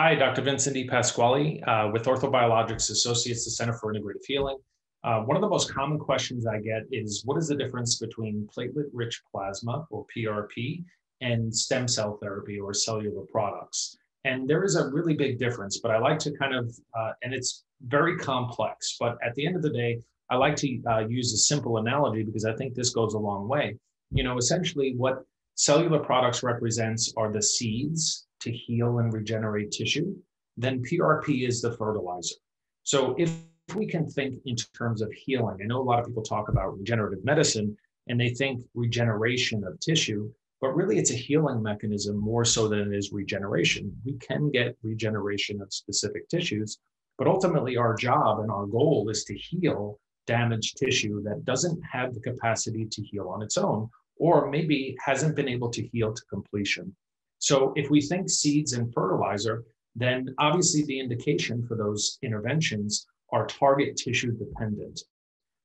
Hi, Dr. Vincent DePasquale with Orthobiologics Associates, the Center for Integrative Healing. One of the most common questions I get is, what is the difference between platelet rich plasma, or PRP, and stem cell therapy, or cellular products? And there is a really big difference, but I like to kind of, and it's very complex, but at the end of the day, I like to use a simple analogy because I think this goes a long way. You know, essentially what cellular products represents are the seeds to heal and regenerate tissue, then PRP is the fertilizer. So if we can think in terms of healing, I know a lot of people talk about regenerative medicine and they think regeneration of tissue, but really it's a healing mechanism more so than it is regeneration. We can get regeneration of specific tissues, but ultimately our job and our goal is to heal damaged tissue that doesn't have the capacity to heal on its own, or maybe hasn't been able to heal to completion. So if we think seeds and fertilizer, then obviously the indication for those interventions are target tissue dependent.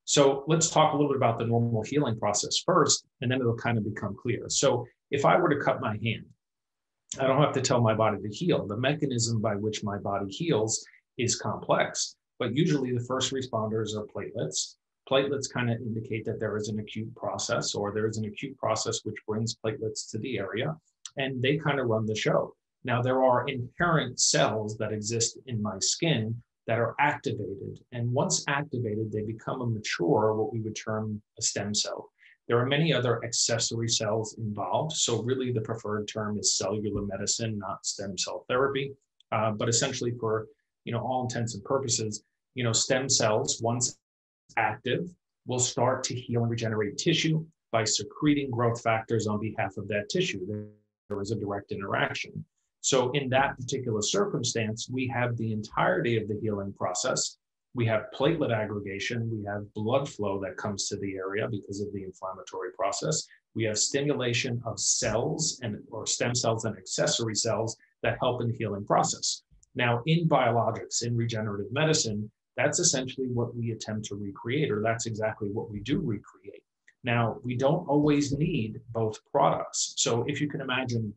So let's talk a little bit about the normal healing process first, and then it'll kind of become clear. So if I were to cut my hand, I don't have to tell my body to heal. The mechanism by which my body heals is complex, but usually the first responders are platelets. Platelets kind of indicate that there is an acute process, or there is an acute process which brings platelets to the area, and they kind of run the show. Now, there are inherent cells that exist in my skin that are activated. And once activated, they become a mature, what we would term a stem cell. There are many other accessory cells involved. So really the preferred term is cellular medicine, not stem cell therapy. But essentially for, all intents and purposes, stem cells, once active, will start to heal and regenerate tissue by secreting growth factors on behalf of that tissue. There is a direct interaction. So in that particular circumstance, we have the entirety of the healing process. We have platelet aggregation. We have blood flow that comes to the area because of the inflammatory process. We have stimulation of cells or stem cells and accessory cells that help in the healing process. Now, in biologics, in regenerative medicine, that's essentially what we attempt to recreate, or that's exactly what we do recreate. Now, we don't always need both products. So if you can imagine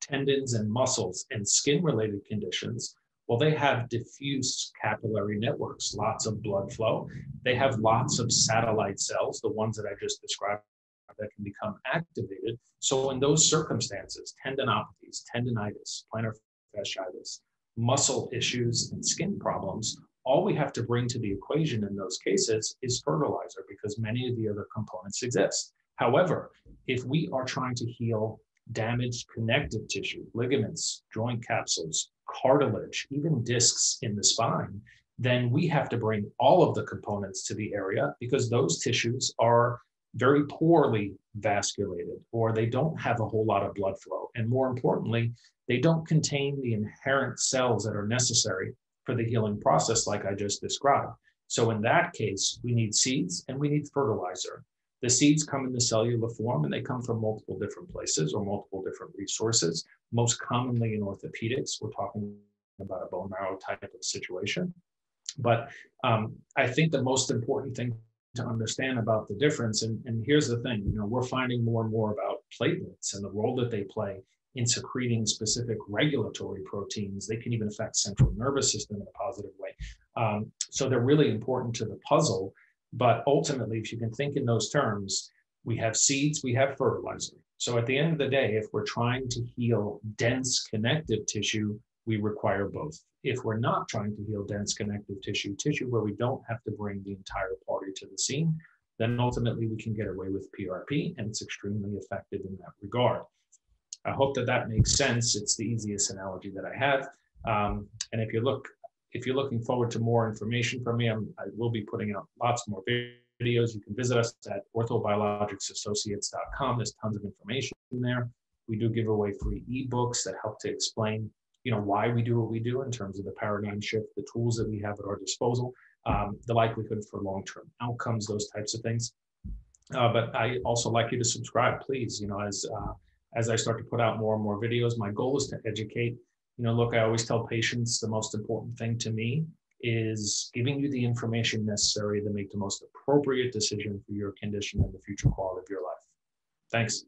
tendons and muscles and skin-related conditions, well, they have diffuse capillary networks, lots of blood flow. They have lots of satellite cells, the ones that I just described, that can become activated. So in those circumstances, tendinopathies, tendinitis, plantar fasciitis, muscle issues, and skin problems, all we have to bring to the equation in those cases is fertilizer, because many of the other components exist. However, if we are trying to heal damaged connective tissue, ligaments, joint capsules, cartilage, even discs in the spine, then we have to bring all of the components to the area because those tissues are very poorly vasculated, or they don't have a whole lot of blood flow. And more importantly, they don't contain the inherent cells that are necessary for the healing process like I just described. So in that case, we need seeds and we need fertilizer. The seeds come in the cellular form and they come from multiple different places or multiple different resources. Most commonly in orthopedics, we're talking about a bone marrow type of situation. But I think the most important thing to understand about the difference, and here's the thing, we're finding more and more about platelets and the role that they play in secreting specific regulatory proteins. They can even affect central nervous system in a positive way. So they're really important to the puzzle, but ultimately, if you can think in those terms, we have seeds, we have fertilizer. So at the end of the day, if we're trying to heal dense connective tissue, we require both. If we're not trying to heal dense connective tissue, tissue where we don't have to bring the entire party to the scene, then ultimately we can get away with PRP, and it's extremely effective in that regard. I hope that that makes sense. It's the easiest analogy that I have. And if you're looking forward to more information from me, I will be putting out lots more videos. You can visit us at orthobiologicsassociates.com. There's tons of information there. We do give away free eBooks that help to explain, why we do what we do in terms of the paradigm shift, the tools that we have at our disposal, the likelihood for long-term outcomes, those types of things. But I also like you to subscribe, please, as I start to put out more and more videos. My goal is to educate. Look, I always tell patients the most important thing to me is giving you the information necessary to make the most appropriate decision for your condition and the future quality of your life. Thanks.